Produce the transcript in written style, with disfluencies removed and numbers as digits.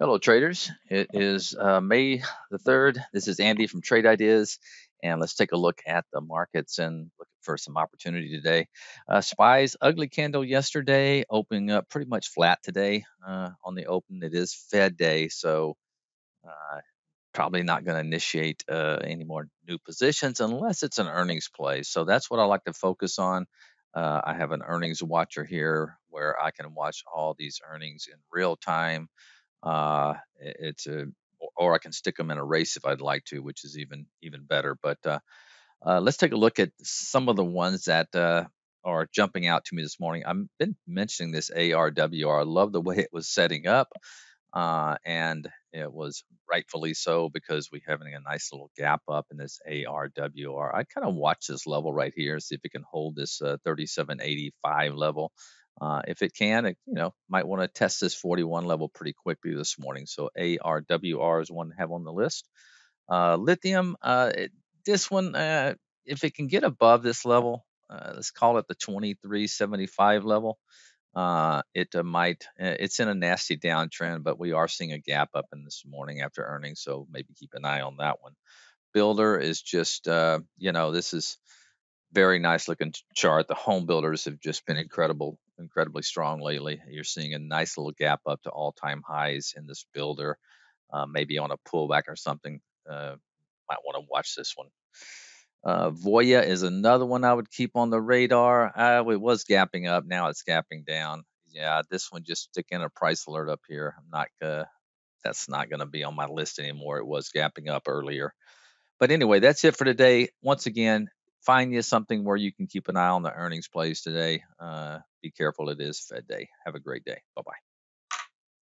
Hello traders, it is May the 3rd. This is Andy from Trade Ideas, and let's take a look at the markets and look for some opportunity today. SPY's ugly candle yesterday, opening up pretty much flat today on the open. It is Fed day, so probably not going to initiate any more new positions unless it's an earnings play. So that's what I like to focus on. I have an earnings watcher here where I can watch all these earnings in real time. Or I can stick them in a race if I'd like to, which is even better. But let's take a look at some of the ones that are jumping out to me this morning. I've been mentioning this ARWR. I love the way it was setting up, and it was rightfully so because we're having a nice little gap up in this ARWR. I kind of watch this level right here, see if it can hold this 37.85 level. If it can, might want to test this 41 level pretty quickly this morning. So ARWR is one to have on the list. Lithium, this one, if it can get above this level, let's call it the 23.75 level. It's in a nasty downtrend, but we are seeing a gap up in this morning after earnings. So maybe keep an eye on that one. Builder is just, this is very nice looking chart. The home builders have just been incredibly strong lately. You're seeing a nice little gap up to all-time highs in this builder, maybe on a pullback or something. Might want to watch this one. Voya is another one I would keep on the radar. It was gapping up, now it's gapping down. Yeah, this one, just stick in a price alert up here. That's not going to be on my list anymore. It was gapping up earlier. But anyway, that's it for today. Once again, find you something where you can keep an eye on the earnings plays today. Be careful. It is Fed day. Have a great day. Bye-bye.